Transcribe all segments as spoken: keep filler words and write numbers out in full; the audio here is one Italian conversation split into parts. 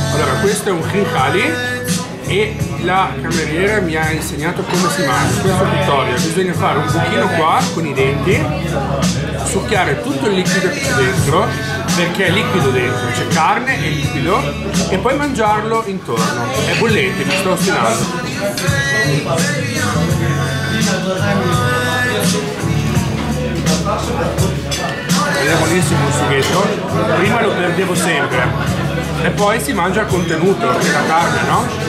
Allora, questo è un khinkali e la cameriera mi ha insegnato come si mangia. Questo tutorial bisogna fare un buchino qua con i denti, succhiare tutto il liquido che c'è dentro, perché è liquido dentro, c'è carne e liquido, e poi mangiarlo intorno. È bollente, mi sto ostinando. Ed è buonissimo il sughetto, prima lo perdevo sempre, e poi si mangia il contenuto, la carne, no?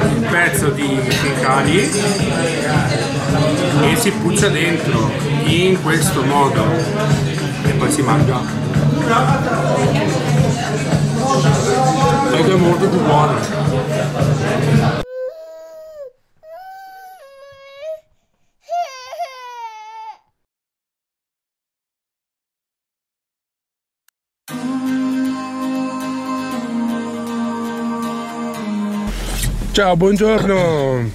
Un pezzo di khinkali e si puccia dentro in questo modo e poi si mangia ed è molto più buono. Ciao, buongiorno!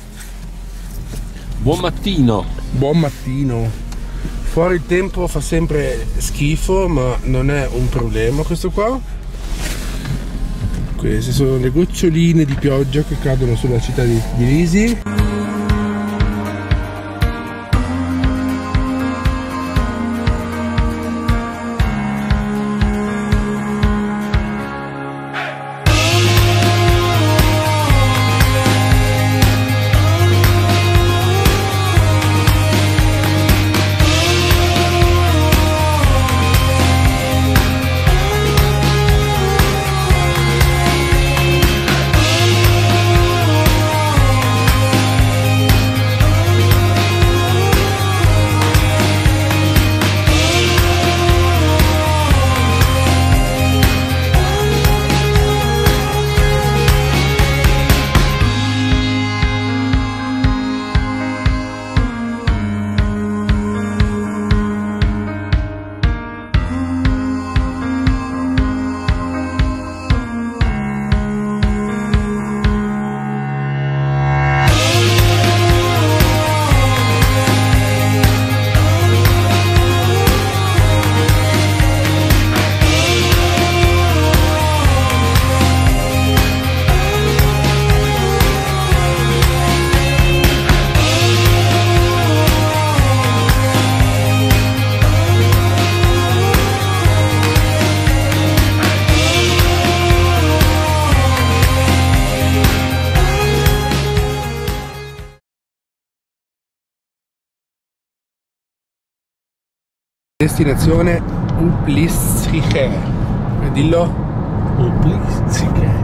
Buon mattino! Buon mattino! Fuori il tempo fa sempre schifo, ma non è un problema questo qua. Queste sono le goccioline di pioggia che cadono sulla città di Tbilisi. Destinazione Uplistsikhe. Dillo? Uplistsikhe.